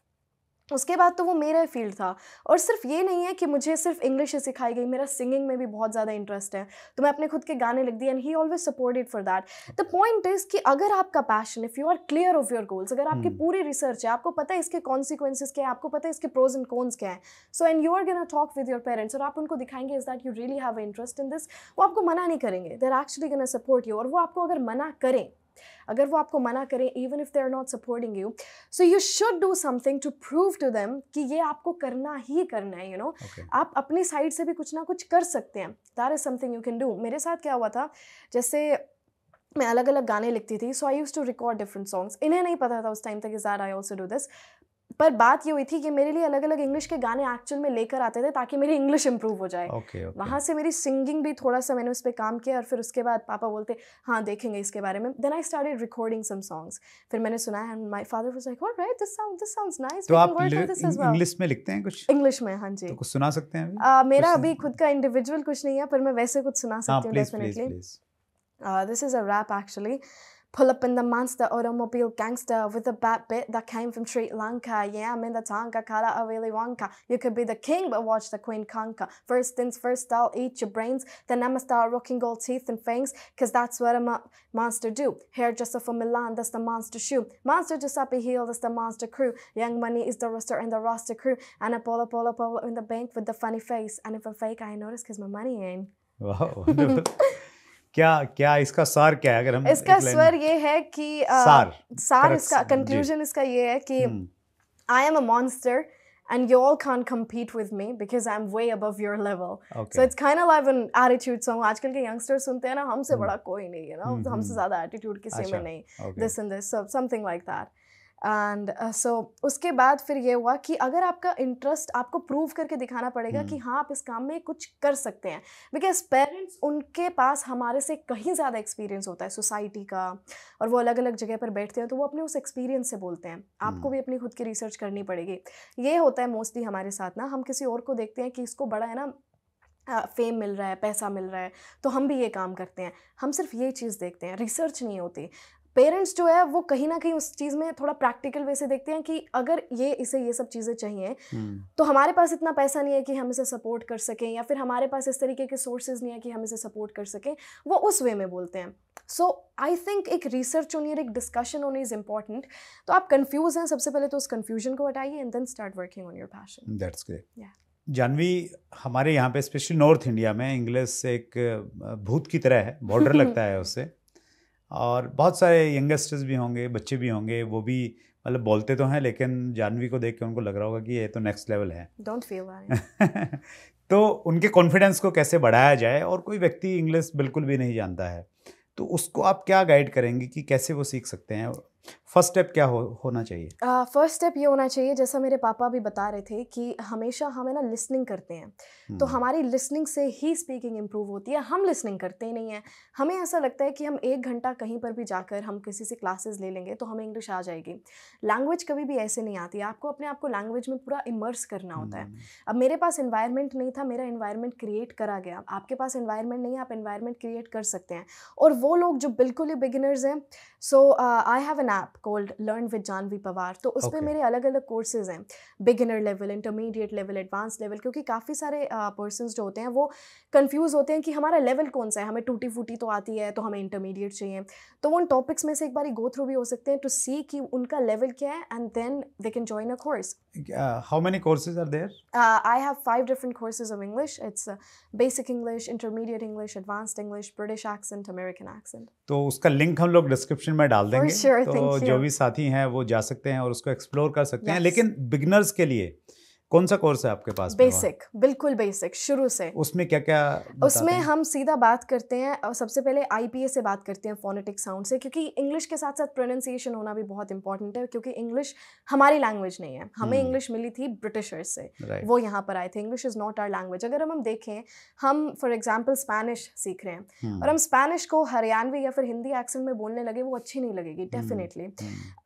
उसके बाद तो वो मेरा फील्ड था। और सिर्फ ये नहीं है कि मुझे सिर्फ इंग्लिश ही सिखाई गई, मेरा सिंगिंग में भी बहुत ज़्यादा इंटरेस्ट है, तो मैं अपने खुद के गाने लिख दिए and he always supported for that. The point is कि अगर आपका passion, if you are clear of your goals, अगर आपकी पूरी रिसर्च है, आपको पता है इसके कॉन्सिक्वेंसेज क्या है, आपको पता है इसके प्रोज एंड कॉन्स क्या है, so and you are gonna talk with your parents और आप उनको दिखाएंगे is that you really have interest in this, वो आपको मना नहीं करेंगे, they are actually gonna support you. और वो आपको अगर मना करें, अगर वो आपको मना करें, even if they are not supporting you, so you should do something to prove to them कि ये आपको करना ही करना है, you you know know? okay. आप अपनी साइड से भी कुछ ना कुछ कर सकते हैं। That is something you can do. मेरे साथ क्या हुआ था, जैसे मैं अलग अलग गाने लिखती थी, so I use to record different songs. इन्हें नहीं पता था उस टाइम तक is that I also do this, पर बात ये हुई थी कि मेरे लिए अलग अलग इंग्लिश के गाने एक्चुअल में लेकर आते थे ताकि मेरी इंग्लिश इंप्रूव हो जाए। okay, okay. वहाँ से मेरी सिंगिंग भी थोड़ा सा मैंने उस पर काम किया और फिर उसके बाद पापा बोलते हाँ देखेंगे इसके बारे में। Then I started recording some songs, फिर मैंने सुना and my father was like alright this sound this sounds nice, we can work on this as well. English में लिखते हैं कुछ? इंग्लिश में हाँ जी। तो कुछ सुना सकते हैं अभी? मेरा अभी खुद का इंडिविजुअल कुछ नहीं है, पर मैं वैसे कुछ सुना सकती हूँ definitely. This is a rap actually. Pull up in the monster automobile gangster with a bad bit that came from Sri Lanka. Yeah, I'm in the Tonka, color a Willy Wonka. You could be the king, but watch the queen conquer. First things first, I'll eat your brains. Then I'ma start rocking gold teeth and fangs, cause that's what a monster do. Hair dresser from Milan, that's the monster shoe. Monster Giuseppe Hill, that's the monster crew. Young Money is the roster and the roster crew. And a polo polo polo in the bank with the funny face. And if I'm fake, I notice cause my money ain't. Wow. क्या क्या इसका सार क्या है? अगर हम इसका स्वर ये है कि आ, सार सार इसका कंक्लूजन इसका ये है कि I am a monster and you all can't compete with me because I'm way above your level. Okay. So it's kind of like an attitude song. आजकल के youngsters सुनते हैं ना, हमसे बड़ा कोई नहीं है ना, हमसे ज़्यादा attitude किसी में नहीं, this and this, so something like that. And so uh, so, उसके बाद फिर ये हुआ कि अगर आपका इंटरेस्ट आपको प्रूव करके दिखाना पड़ेगा hmm. कि हाँ आप इस काम में कुछ कर सकते हैं, बिकॉज पेरेंट्स उनके पास हमारे से कहीं ज़्यादा एक्सपीरियंस होता है सोसाइटी का, और वो अलग अलग जगह पर बैठते हैं तो वो अपने उस एक्सपीरियंस से बोलते हैं। hmm. आपको भी अपनी खुद की रिसर्च करनी पड़ेगी। ये होता है मोस्टली हमारे साथ ना, हम किसी और को देखते हैं कि इसको बड़ा है ना फेम मिल रहा है, पैसा मिल रहा है, तो हम भी ये काम करते हैं। हम सिर्फ ये चीज़ देखते हैं, रिसर्च नहीं होती। पेरेंट्स जो है वो कहीं ना कहीं उस चीज़ में थोड़ा प्रैक्टिकल वे से देखते हैं कि अगर ये इसे ये सब चीज़ें चाहिए hmm. तो हमारे पास इतना पैसा नहीं है कि हम इसे सपोर्ट कर सकें, या फिर हमारे पास इस तरीके के सोर्सेज नहीं है कि हम इसे सपोर्ट कर सकें, वो उस वे में बोलते हैं। सो आई थिंक एक रिसर्च होनी और एक डिस्कशन होनी इज़ इम्पॉर्टेंट। तो आप कन्फ्यूज हैं, सबसे पहले तो उस कन्फ्यूजन को हटाइए and then start working on your passion. That's great. Jahnavi, हमारे यहाँ पे स्पेशली नॉर्थ इंडिया में इंग्लिश एक भूत की तरह है, बॉर्डर लगता है उससे, और बहुत सारे यंगस्टर्स भी होंगे, बच्चे भी होंगे, वो भी मतलब बोलते तो हैं लेकिन जाह्नवी को देख के उनको लग रहा होगा कि ये तो नेक्स्ट लेवल है। Don't feel that. तो उनके कॉन्फिडेंस को कैसे बढ़ाया जाए, और कोई व्यक्ति इंग्लिश बिल्कुल भी नहीं जानता है तो उसको आप क्या गाइड करेंगे कि कैसे वो सीख सकते हैं? फर्स्ट स्टेप क्या हो, होना चाहिए? फर्स्ट uh, स्टेप ये होना चाहिए, जैसा मेरे पापा भी बता रहे थे कि हमेशा हम है ना लिसनिंग करते हैं hmm. तो हमारी लिसनिंग से ही स्पीकिंग इम्प्रूव होती है। हम लिसनिंग करते ही नहीं है, हमें ऐसा लगता है कि हम एक घंटा कहीं पर भी जाकर हम किसी से क्लासेस ले लेंगे तो हमें इंग्लिश आ जाएगी। लैंग्वेज कभी भी ऐसे नहीं आती, आपको अपने आप को लैंग्वेज में पूरा इमर्स करना होता hmm. है। अब मेरे पास एनवायरनमेंट नहीं था, मेरा एनवायरनमेंट क्रिएट करा गया। आपके पास एनवायरनमेंट नहीं है, आप एनवायरनमेंट क्रिएट कर सकते हैं। और वो लोग जो बिल्कुल ही बिगिनर्स हैं, so I have an app called Learn with Jahnavi Pawar. तो उसमें okay. मेरे अलग अलग कोर्सेज हैं, beginner level, intermediate level, advance level, क्योंकि काफ़ी सारे पर्सनस uh, जो होते हैं वो कंफ्यूज होते हैं कि हमारा लेवल कौन सा है, हमें टूटी फूटी तो आती है तो हमें इंटरमीडिएट चाहिए. तो वो उन टॉपिक्स में से एक बार गो थ्रू भी हो सकते हैं टू सी कि उनका लेवल क्या है, and then they can join a course. How many courses are there? I have five different courses of English. It's basic English, intermediate English, advanced English, British accent, American accent. तो उसका link हम लोग description में डाल देंगे. sure, तो जो भी साथी हैं वो जा सकते हैं और उसको एक्सप्लोर कर सकते yes. हैं. लेकिन बिगिनर्स के लिए कौन सा कोर्स है आपके पास? बेसिक, बिल्कुल बेसिक, शुरू से. उसमें क्या क्या? उसमें हम सीधा बात करते हैं और सबसे पहले आईपीए से बात करते हैं, फोनेटिक साउंड से, क्योंकि इंग्लिश के साथ साथ प्रोनंसिएशन होना भी बहुत इंपॉर्टेंट है, क्योंकि इंग्लिश हमारी लैंग्वेज नहीं है. हमें इंग्लिश मिली थी ब्रिटिशर्स से, right. वो यहाँ पर आए थे. English is not our language. अगर हम हम देखें, हम फॉर एग्जाम्पल स्पेनिश सीख रहे हैं hmm. और हम स्पेनिश को हरियाणवी या फिर हिंदी एक्सेंट में बोलने लगे, वो अच्छी नहीं लगेगी डेफिनेटली.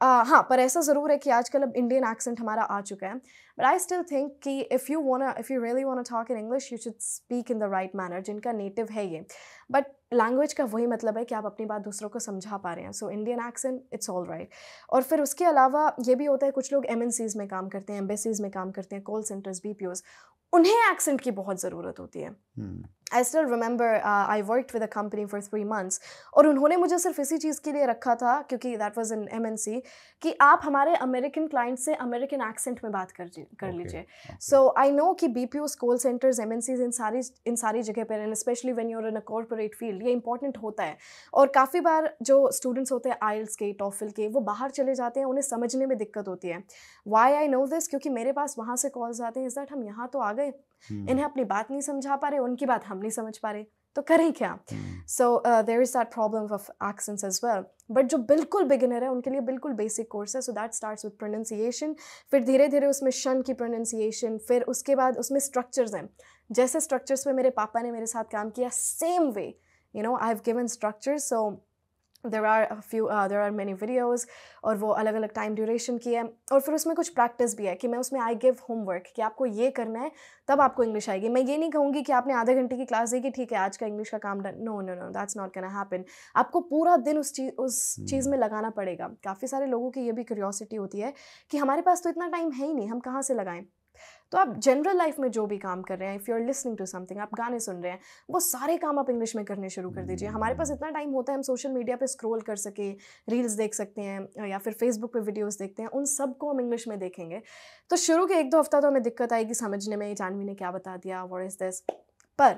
हाँ, पर ऐसा ज़रूर है कि आजकल अब इंडियन एक्सेंट हमारा आ चुका है. बट आई स्टिल थिंक कि if you want if you really want to talk in English, you should speak in the right manner, जिनका नेटिव है ये. बट लैंग्वेज का वही मतलब है कि आप अपनी बात दूसरों को समझा पा रहे हैं. So Indian accent, it's all right. और फिर उसके अलावा ये भी होता है, कुछ लोग एमएनसीज़ में काम करते हैं, एम्बेसीज़ में काम करते हैं, कॉल सेंटर्स, बीपीओज़, उन्हें एक्सेंट की बहुत ज़रूरत होती है. I still remember I worked with a company for three months और उन्होंने मुझे सिर्फ इसी चीज़ के लिए रखा था, क्योंकि दैट वाज एन एमएनसी, कि आप हमारे अमेरिकन क्लाइंट से अमेरिकन एक्सेंट में बात कर कर लीजिए. सो आई नो कि बीपीओस, कॉल सेंटर्स, एमएनसीज, इन सारी इन सारी जगह पर, and specially when you are in a corporate field, ये इंपॉर्टेंट होता है. और काफ़ी बार जो स्टूडेंट्स होते हैं आइल्स के, टॉफिल के, वो बाहर चले जाते हैं, उन्हें समझने में दिक्कत होती है. वाई आई नो दिस, क्योंकि मेरे पास वहाँ से कॉल्स आते हैं, इस दैट हम यहाँ तो आ गए, इन्हें अपनी बात नहीं समझा पा रहे, उनकी बात हम नहीं समझ पा रहे, तो करें क्या? So there is that problem of accents as well. But जो बिल्कुल बिगिनर है उनके लिए बिल्कुल बेसिक कोर्स है. So that starts with pronunciation, फिर धीरे धीरे उसमें शन की प्रोनंसिएशन, फिर उसके बाद उसमें स्ट्रक्चर्स हैं. जैसे स्ट्रक्चर्स पे मेरे पापा ने मेरे साथ काम किया, same way you know I have given structures. So There are a few, uh, there are many videos और वो अलग अलग टाइम ड्यूरेशन की है. और फिर उसमें कुछ प्रैक्टिस भी है कि मैं उसमें आई गिव होमवर्क कि आपको ये करना है तब आपको इंग्लिश आएगी. मैं ये नहीं कहूँगी कि आपने आधे घंटे की क्लास दी कि ठीक है आज का इंग्लिश का काम done. No no no, that's not gonna happen. आपको पूरा दिन उस चीज़ उस चीज़ में लगाना पड़ेगा. काफ़ी सारे लोगों की ये भी क्यूरियोसिटी होती है कि हमारे पास तो इतना टाइम है ही नहीं, हम कहाँ से लगाएं. तो आप जनरल लाइफ में जो भी काम कर रहे हैं, if you are listening to something, आप गाने सुन रहे हैं, वो सारे काम आप इंग्लिश में करने शुरू कर दीजिए. हमारे पास इतना टाइम होता है, हम सोशल मीडिया पे स्क्रॉल कर सके, रील्स देख सकते हैं या फिर फेसबुक पे वीडियोस देखते हैं, उन सब को हम इंग्लिश में देखेंगे. तो शुरू के एक दो हफ्ता तो हमें दिक्कत आएगी समझने में, जाह्नवी ने क्या बता दिया, व्हाट इज़ दिस. पर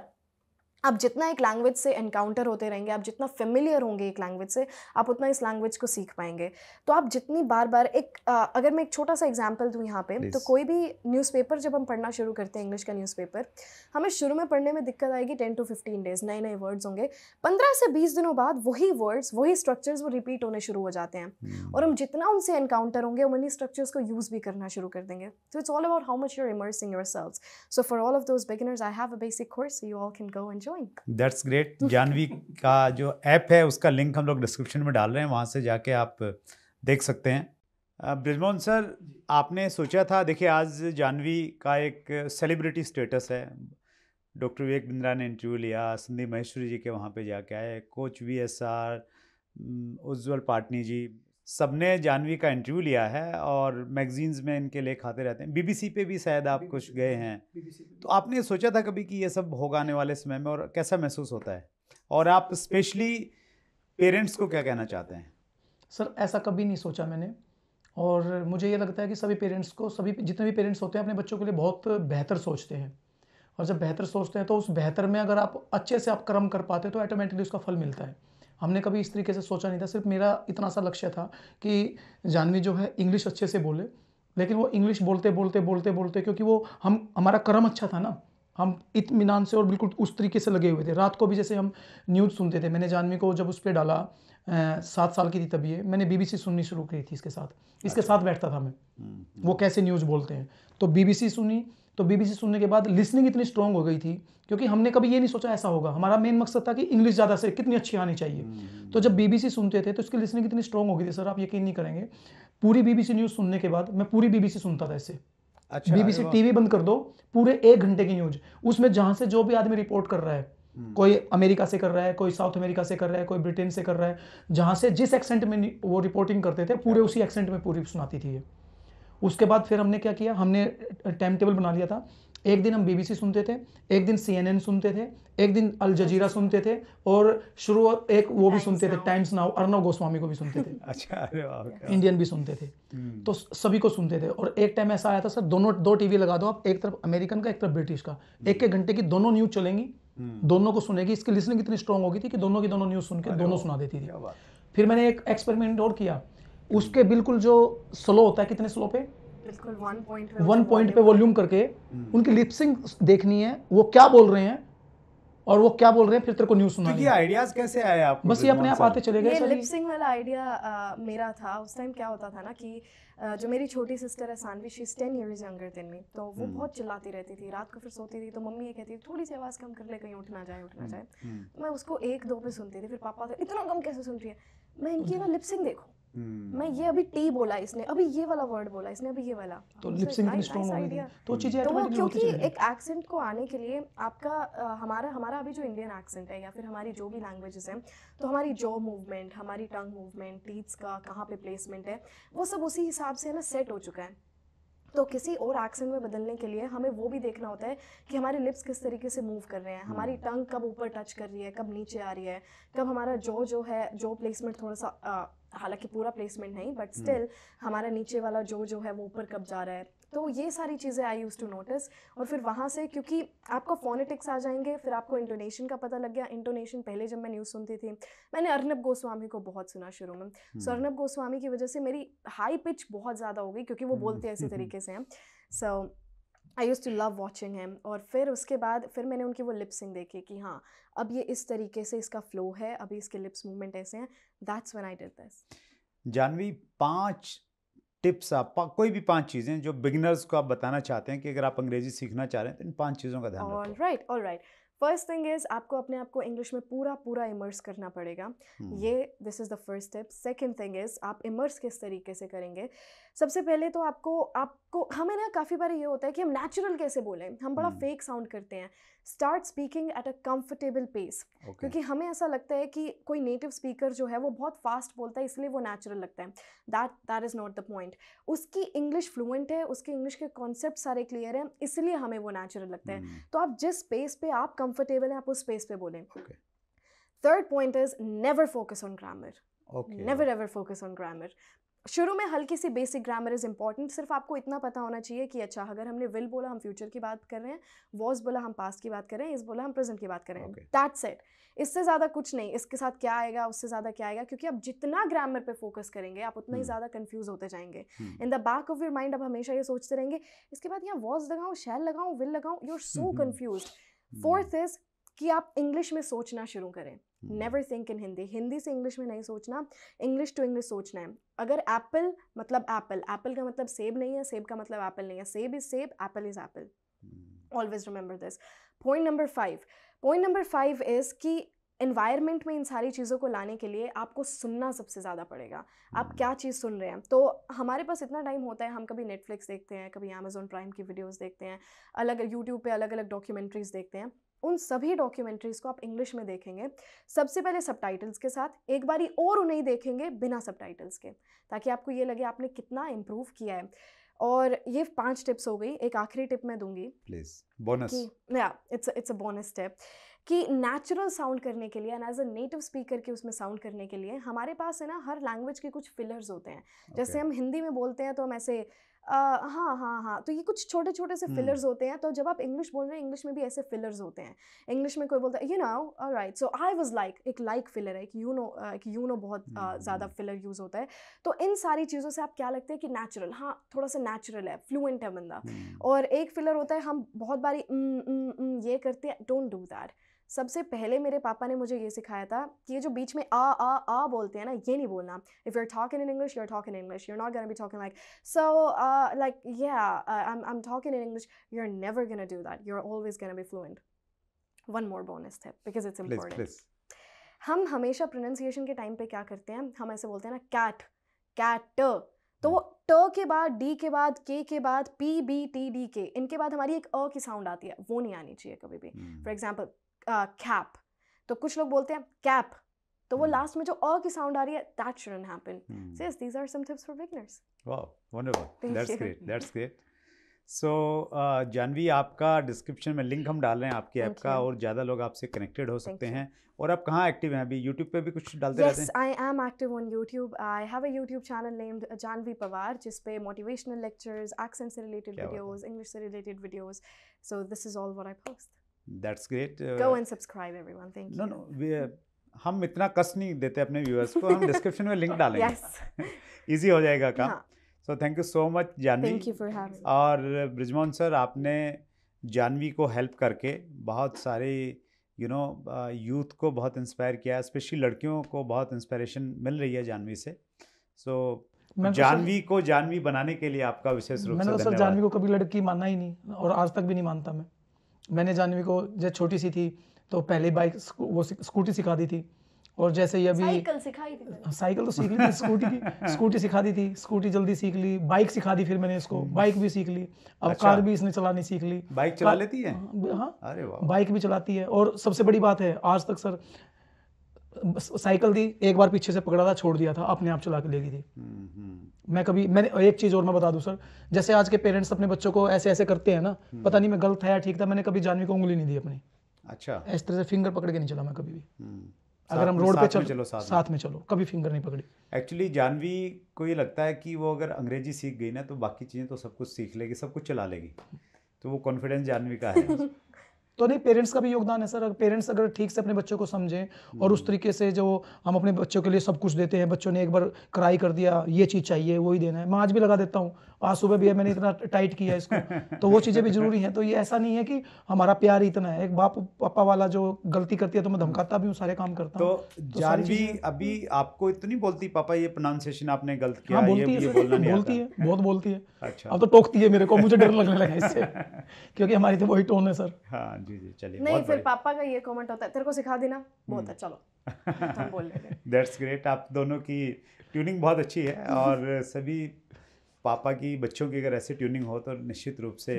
आप जितना एक लैंग्वेज से एनकाउंटर होते रहेंगे, आप जितना फेमिलियर होंगे एक लैंग्वेज से, आप उतना इस लैंग्वेज को सीख पाएंगे. तो आप जितनी बार बार एक आ, अगर मैं एक छोटा सा एग्जांपल दूं यहाँ पे, Please. तो कोई भी न्यूज़पेपर जब हम पढ़ना शुरू करते हैं, इंग्लिश का न्यूज़पेपर, हमें शुरू में पढ़ने में दिक्कत आएगी. टेन टू फिफ्टीन डेज़ नए नए वर्ड्स होंगे. पंद्रह से बीस दिनों बाद वही वर्ड्स, वही स्ट्रक्चर्स वो रिपीट होने शुरू हो जाते हैं hmm. और हम जितना उनसे एनकाउंटर होंगे, उन्हीं स्ट्रक्चर्स को यूज़ भी करना शुरू कर देंगे. So it's all about how much you are immersing yourselves. So for all of those beginners I have a basic course, you all can go and That's great. Jahnavi का जो ऐप है उसका लिंक हम लोग डिस्क्रिप्शन में डाल रहे हैं, वहाँ से जाके आप देख सकते हैं. ब्रिजमोहन सर, आपने सोचा था, देखिए आज जाह्नवी का एक सेलिब्रिटी स्टेटस है. डॉक्टर विवेक बिंद्रा ने इंटरव्यू लिया, संदीप महेश्वरी जी के वहाँ पे जाके आए, coach V S R, Ujjwal Patni ji, सबने जाह्नवी का इंटरव्यू लिया है और मैगजीन्स में इनके लेख आते रहते हैं. बीबीसी पे भी शायद आप कुछ गए हैं, तो आपने सोचा था कभी कि ये सब होगा आने वाले समय में, और कैसा महसूस होता है, और आप स्पेशली पेरेंट्स को क्या कहना चाहते हैं? सर, ऐसा कभी नहीं सोचा मैंने, और मुझे ये लगता है कि सभी पेरेंट्स को, सभी जितने भी पेरेंट्स होते हैं, अपने बच्चों के लिए बहुत बेहतर सोचते हैं. और जब बेहतर सोचते हैं तो उस बेहतर में अगर आप अच्छे से आप कर्म कर पाते हो तो ऑटोमेटिकली उसका फल मिलता है. हमने कभी इस तरीके से सोचा नहीं था. सिर्फ मेरा इतना सा लक्ष्य था कि जाह्नवी जो है इंग्लिश अच्छे से बोले, लेकिन वो इंग्लिश बोलते बोलते बोलते बोलते क्योंकि वो हम हमारा कर्म अच्छा था ना, हम इत्मीनान से और बिल्कुल उस तरीके से लगे हुए थे. रात को भी जैसे हम न्यूज़ सुनते थे, मैंने जाह्नवी को जब उस पर डाला, सात साल की थी तब ये, मैंने बीबीसी सुननी शुरू की थी इसके साथ, इसके साथ बैठता था मैं, वो कैसे न्यूज़ बोलते हैं. तो बीबीसी सुनी, तो बीबीसी सुनने के बाद लिसनिंग इतनी स्ट्रॉन्ग हो गई थी, क्योंकि हमने कभी ये नहीं सोचा ऐसा होगा. हमारा मेन मकसद था कि इंग्लिश ज़्यादा से कितनी अच्छी आनी चाहिए. तो जब बीबीसी सुनते थे तो उसकी लिसनिंग इतनी स्ट्रॉन्ग हो गई थी, सर आप यकीन नहीं करेंगे, पूरी बीबीसी न्यूज़ सुनने के बाद मैं पूरी बीबीसी सुनता था इससे. अच्छा, बीबीसी टीवी बंद कर दो, पूरे एक घंटे की न्यूज़, उसमें जहाँ से जो भी आदमी रिपोर्ट कर रहा है कोई अमेरिका से कर रहा है, कोई साउथ अमेरिका से कर रहा है, कोई ब्रिटेन से कर रहा है, जहाँ से जिस एक्सेंट में वो रिपोर्टिंग करते थे पूरे उसी एक्सेंट में पूरी सुनाती थी ये। उसके बाद फिर हमने क्या किया, हमने टाइम टेबल बना लिया था। एक दिन हम बीबीसी सुनते थे, एक दिन सीएनएन सुनते थे, एक दिन अल जजीरा सुनते थे, और शुरू एक वो भी सुनते थे टाइम्स नाउ, अर्नब गोस्वामी को भी सुनते थे। अच्छा, अरे वाह। इंडियन भी सुनते थे, तो सभी को सुनते थे। और एक टाइम ऐसा आया था सर, दोनों दो टीवी लगा दो आप, एक तरफ अमेरिकन का एक तरफ ब्रिटिश का, एक एक घंटे की दोनों न्यूज चलेंगी, दोनों को सुनेगी। इसकी लिसनिंग इतनी स्ट्रांग हो गई थी कि दोनों की दोनों न्यूज सुन के दोनों सुना देती थी। फिर मैंने एक एक्सपेरिमेंट और किया, उसके बिल्कुल जो स्लो होता है, कितने स्लो पे, बिल्कुल वन पॉइंट वन पॉइंट पे वॉल्यूम करके उनकी लिपसिंग देखनी है, वो क्या बोल रहे हैं और वो क्या बोल रहे हैं, फिर तेरे को न्यूज़ सुना। तो ये आइडियाज कैसे आए आपको? बस ये अपने आप आते चले गए। लिपसिंग वाला आइडिया मेरा था। उस टाइम क्या होता था ना कि Uh, जो मेरी छोटी सिस्टर है Saanvi, she is ten years younger than me, तो वो hmm. बहुत चिल्लाती रहती थी। रात को फिर सोती थी तो मम्मी ये कहती थी थोड़ी सी आवाज़ कम कर ले, कहीं उठना जाए उठना जाए hmm. तो मैं उसको एक दो पे सुनती थी। फिर पापा तो इतना कम कैसे सुन रही है, मैं इनकी ना लिपसिंग देखो hmm. मैं ये अभी टी बोला इसने, अभी ये वाला वर्ड बोला इसने, अभी ये वाला, तो लिपसिंग स्ट्रांग आइडिया। तो चीजें क्योंकि एक एक्सेंट को आने के लिए आपका, हमारा हमारा अभी जो इंडियन एक्सेंट है या फिर हमारी जो भी लैंग्वेजेस हैं, तो हमारी जॉ मूवमेंट, हमारी टंग मूवमेंट, टीथ्स का कहाँ पे प्लेसमेंट है, वो सब उसी हिसाब से ना सेट हो चुका है। तो किसी और एक्सेंट में बदलने के लिए हमें वो भी देखना होता है कि हमारे लिप्स किस तरीके से मूव कर रहे हैं, हमारी टंग कब ऊपर टच कर रही है, कब नीचे आ रही है, कब हमारा जॉ जो है, जॉ प्लेसमेंट थोड़ा सा आ, हालांकि पूरा प्लेसमेंट नहीं बट स्टिल हमारा नीचे वाला जॉ जो है वो ऊपर कब जा रहा है। तो ये सारी चीज़ें आई यूज टू नोटिस। और फिर वहाँ से क्योंकि आपको फोनेटिक्स आ जाएंगे, फिर आपको इंटोनेशन का पता लग गया। इंटोनेशन पहले जब मैं न्यूज़ सुनती थी, मैंने अर्नब गोस्वामी को बहुत सुना शुरू में। सो अर्नब गोस्वामी की वजह से मेरी हाई पिच बहुत ज़्यादा हो गई क्योंकि वो बोलते हैं इसी तरीके से हैं। So I use to love watching him. और फिर उसके बाद फिर मैंने उनकी वो लिपसिंग देखी कि हाँ अब ये इस तरीके से इसका फ्लो है, अभी इसके लिप्स मूवमेंट ऐसे हैं। That's when I did this. Jahnavi, पाँच टिप्स आप, कोई भी पांच चीज़ें जो बिगिनर्स को आप बताना चाहते हैं कि अगर आप अंग्रेजी सीखना चाह रहे हैं तो इन पांच चीज़ों का ध्यान रखो। All right all right first thing is आपको अपने आप को इंग्लिश में पूरा पूरा इमर्स करना पड़ेगा। hmm. ये this is the first step. Second thing is आप इमर्स किस तरीके से करेंगे। सबसे पहले तो आपको आपको हमें ना काफ़ी बार ये होता है कि हम नेचुरल कैसे बोलें, हम बड़ा फेक hmm. साउंड करते हैं। Start speaking at a comfortable pace, क्योंकि हमें ऐसा लगता है कि कोई नेटिव स्पीकर जो है वो बहुत फास्ट बोलता है इसलिए वो नेचुरल लगता है। That that is not the point. उसकी इंग्लिश फ्लुएंट है, उसके इंग्लिश के कॉन्सेप्ट सारे क्लियर हैं, इसलिए हमें वो नेचुरल लगता है। hmm. तो आप जिस स्पेस पे आप कंफर्टेबल हैं आप उस स्पेस पे बोलें। Third point is never focus on grammar, never ever focus on grammar. शुरू में हल्की सी बेसिक ग्रामर इज़ इंपॉर्टेंट। सिर्फ आपको इतना पता होना चाहिए कि अच्छा अगर हमने विल बोला हम फ्यूचर की बात कर रहे हैं, वॉज बोला हम पास्ट की बात कर रहे हैं, इस बोला हम प्रेजेंट की बात कर रहे हैं। दैट्स इट, इससे ज़्यादा कुछ नहीं। इसके साथ क्या आएगा, उससे ज़्यादा क्या आएगा, क्योंकि आप जितना ग्रामर पे फोकस करेंगे आप उतना ही ज़्यादा कंफ्यूज होते जाएंगे। In the back of your mind आप हमेशा ये सोचते रहेंगे इसके बाद यहाँ वॉज लगाऊँ, शैल लगाऊँ, विल लगाऊँ, you are so confuse. Fourth is कि आप इंग्लिश में सोचना शुरू करें। Never think in Hindi, Hindi से इंग्लिश में नहीं सोचना, इंग्लिश टू इंग्लिश सोचना है। अगर एप्पल मतलब एप्पल, एप्पल का मतलब सेब नहीं है, सेब का मतलब एप्पल नहीं है, सेब इज सेब, apple is apple. Always remember this. Point number five point number five is कि एनवायरनमेंट में इन सारी चीज़ों को लाने के लिए आपको सुनना सबसे ज़्यादा पड़ेगा। आप क्या चीज़ सुन रहे हैं, तो हमारे पास इतना टाइम होता है, हम कभी नेटफ्लिक्स देखते हैं, कभी अमेजोन प्राइम की वीडियोज़ देखते हैं, अलग यूट्यूब पर अलग अलग डॉक्यूमेंट्रीज़ देखते हैं। उन सभी डॉक्यूमेंट्रीज़ को आप इंग्लिश में देखेंगे सबसे पहले सबटाइटल्स के साथ, एक बारी और उन्हें देखेंगे बिना सबटाइटल्स के, ताकि आपको ये लगे आपने कितना इम्प्रूव किया है। और ये पांच टिप्स हो गई। एक आखिरी टिप मैं दूंगी, प्लीज़ बोनस, या it's it's a bonus tip, कि नेचुरल साउंड करने के लिए and as a native speaker के उसमें साउंड करने के लिए हमारे पास है ना हर लैंग्वेज के कुछ फिलर्स होते हैं। okay. जैसे हम हिंदी में बोलते हैं तो हम ऐसे Uh, हाँ हाँ हाँ तो ये कुछ छोटे छोटे से फिलर्स hmm. होते हैं। तो जब आप इंग्लिश बोल रहे हैं इंग्लिश में भी ऐसे फिलर्स होते हैं। इंग्लिश में कोई बोलता है you know, alright, so I was like, एक लाइक फिलर है, एक यू नो एक यू नो बहुत hmm. uh, ज़्यादा फिलर यूज़ होता है। तो इन सारी चीज़ों से आप क्या लगते हैं कि नेचुरल, हाँ थोड़ा सा नेचुरल है, फ्लुएंट है बंदा। hmm. और एक फिलर होता है, हम बहुत बारी mm, mm, mm, ये करते हैं। Don't do that. सबसे पहले मेरे पापा ने मुझे ये सिखाया था कि ये जो बीच में आ आ आ बोलते हैं ना, ये नहीं बोलना। If you are talking in English, you are talking in English, you are not gonna be talking like so like या I am I am talking in English. You are never gonna do that, you are always gonna be fluent. One more bonus tip because it's important. हम हमेशा pronunciation के time पे क्या करते हैं, हम ऐसे बोलते हैं ना कैट कैट, तो वो ट के बाद, डी के बाद, के के बाद, पी बी टी डी के, इनके बाद हमारी एक अ की साउंड आती है, वो नहीं आनी चाहिए कभी भी। फॉर एग्जाम्पल कैप, तो कुछ लोग बोलते हैं कैप, तो वो लास्ट में जो अ की साउंड आ रही है, that shouldn't happen. So yes, these are some tips for beginners. Wow, wonderful, that's great, that's great. So Jahnavi, आपका डिस्क्रिप्शन में लिंक हम डाल रहे हैं आपकी ऐप का, और ज़्यादा लोग आपसे कनेक्टेड हो सकते हैं. और आप कहाँ एक्टिव हैं अभी? यूट्यूब पे भी कुछ डालते रहते हैं? Yes, I am active on YouTube. I have a YouTube channel named Jahnavi Pawar, जिस पे मोटिवेशनल लेक्चर्स, एक्सेंट से रिलेटेड वीडियोस, इंग्लिश से related videos. So this is all what I post. That's great. Go and subscribe everyone. Thank you. No no, हम इतना कष्ट नहीं देते अपने व्यूअर्स को, हम डिस्क्रिप्शन में लिंक डालेंगे, ईजी हो जाएगा काम. So thank you so much Jahnavi. Thank you for having. और बृजमोहन सर, आपने जाह्नवी को हेल्प करके बहुत सारे यू नो यूथ को बहुत इंस्पायर किया, स्पेशली लड़कियों को बहुत इंस्पिरेशन मिल रही है जाह्नवी से. सो so, जाह्नवी को जाह्नवी बनाने के लिए आपका विशेष रूप से धन्यवाद. मैंने जाह्नवी को कभी लड़की माना ही नहीं, और आज तक भी नहीं मानता मैं. मैंने जाह्नवी को जब छोटी सी थी तो पहले बाइक वो स्कूटी सिखा दी थी, और जैसे ये अभी साइकिल सिखाई थी, साइकिल तो सीख ली थी, स्कूटी की स्कूटी सिखा दी थी, स्कूटी जल्दी सीख ली, बाइक सिखा दी, फिर मैंने इसको बाइक भी सीख ली, अब अच्छा। कार भी इसने चलानी सीख ली. बाइक चला लेती है? हाँ, अरे वाह, बाइक भी चलाती है. और सबसे बड़ी बात है, आज तक सर साइकिल दी, एक बार पीछे से पकड़ा था, छोड़ दिया था, अपने आप चला के ले गई थी. मैं कभी मैंने एक चीज़ और मैं बता दूं सर, जैसे आज के पेरेंट्स अपने बच्चों को ऐसे ऐसे करते हैं ना, पता नहीं मैं गलत था या ठीक था, मैंने कभी जाह्नवी को उंगली नहीं दी अपनी. अच्छा. इस तरह से फिंगर पकड़ के नहीं चला मैं कभी भी. अगर हम रोड पे चल, चलो साथ, साथ में चलो, कभी फिंगर नहीं पकड़ी. एक्चुअली जाह्नवी को ये लगता है कि वो अगर अंग्रेजी सीख गई ना तो बाकी चीज़ें तो सब कुछ सीख लेगी, सब कुछ चला लेगी, तो वो कॉन्फिडेंस जाह्नवी का है. तो नहीं, पेरेंट्स का भी योगदान है सर. अगर पेरेंट्स अगर ठीक से अपने बच्चों को समझें, और उस तरीके से जो हम अपने बच्चों के लिए सब कुछ देते हैं, बच्चों ने एक बार क्राई कर दिया ये चीज़ चाहिए वही देना है, मैं आज भी लगा देता हूँ, आज सुबह भी है, मैंने इतना टाइट किया इसको, तो वो चीज़ें भी जरूरी हैं. तो ये ऐसा नहीं है कि हमारा प्यार इतना है, एक बाप पापा वाला जो गलती करती है तो मैं धमकाता भी हूँ, सारे काम करता हूँ. तो जाह्नवी अभी आपको इतनी बोलती, पापा ये प्रोनाउंसिएशन आपने गलत किया, बोलती है, बोलती है, बहुत बोलती है. अच्छा. अब तो टोकती है मेरे को, मुझे डर लगने लगा इससे, क्योंकि हमारी तो वही टोन है सर. हाँ जी जी, चलिए. नहीं, फिर पापा का ये कमेंट होता है, तेरे को सिखा देना, बहुत है, चलो तुम बोल ले. That's great. आप दोनों की ट्यूनिंग बहुत अच्छी है, और सभी पापा की बच्चों की अगर ऐसी ट्यूनिंग हो तो निश्चित रूप से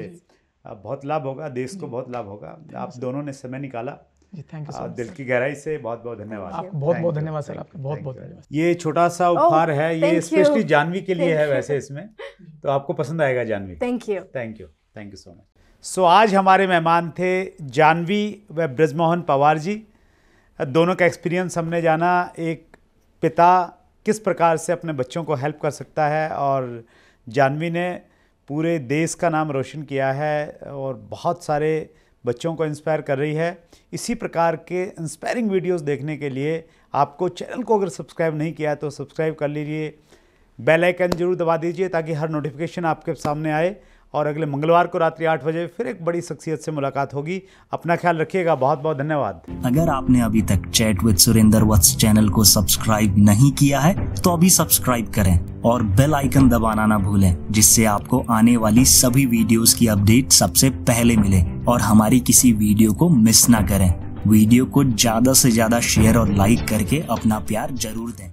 बहुत लाभ होगा, देश को बहुत लाभ होगा. आप दोनों ने समय निकाला, थैंक यू सर, दिल की गहराई से बहुत बहुत धन्यवाद. बहुत बहुत धन्यवाद सर, आपका बहुत बहुत धन्यवाद. ये छोटा सा उपहार है, ये स्पेशली जाह्नवी के लिए है, वैसे इसमें तो आपको पसंद आएगा Jahnavi. Thank you, thank you, thank you so much. So आज हमारे मेहमान थे जाह्नवी व बृजमोहन पवार जी. दोनों का एक्सपीरियंस हमने जाना, एक पिता किस प्रकार से अपने बच्चों को हेल्प कर सकता है, और जाह्नवी ने पूरे देश का नाम रोशन किया है और बहुत सारे बच्चों को इंस्पायर कर रही है. इसी प्रकार के इंस्पायरिंग वीडियोस देखने के लिए आपको चैनल को अगर सब्सक्राइब नहीं किया तो सब्सक्राइब कर लीजिए, बेल आइकन जरूर दबा दीजिए ताकि हर नोटिफिकेशन आपके सामने आए. और अगले मंगलवार को रात्रि आठ बजे फिर एक बड़ी शख्सियत से मुलाकात होगी. अपना ख्याल रखिएगा, बहुत बहुत धन्यवाद. अगर आपने अभी तक chat with Surender Vats channel को सब्सक्राइब नहीं किया है तो अभी सब्सक्राइब करें, और बेल आइकन दबाना ना भूलें, जिससे आपको आने वाली सभी वीडियोस की अपडेट सबसे पहले मिले और हमारी किसी वीडियो को मिस ना करें. वीडियो को ज्यादा से ज्यादा शेयर और लाइक करके अपना प्यार जरूर दें.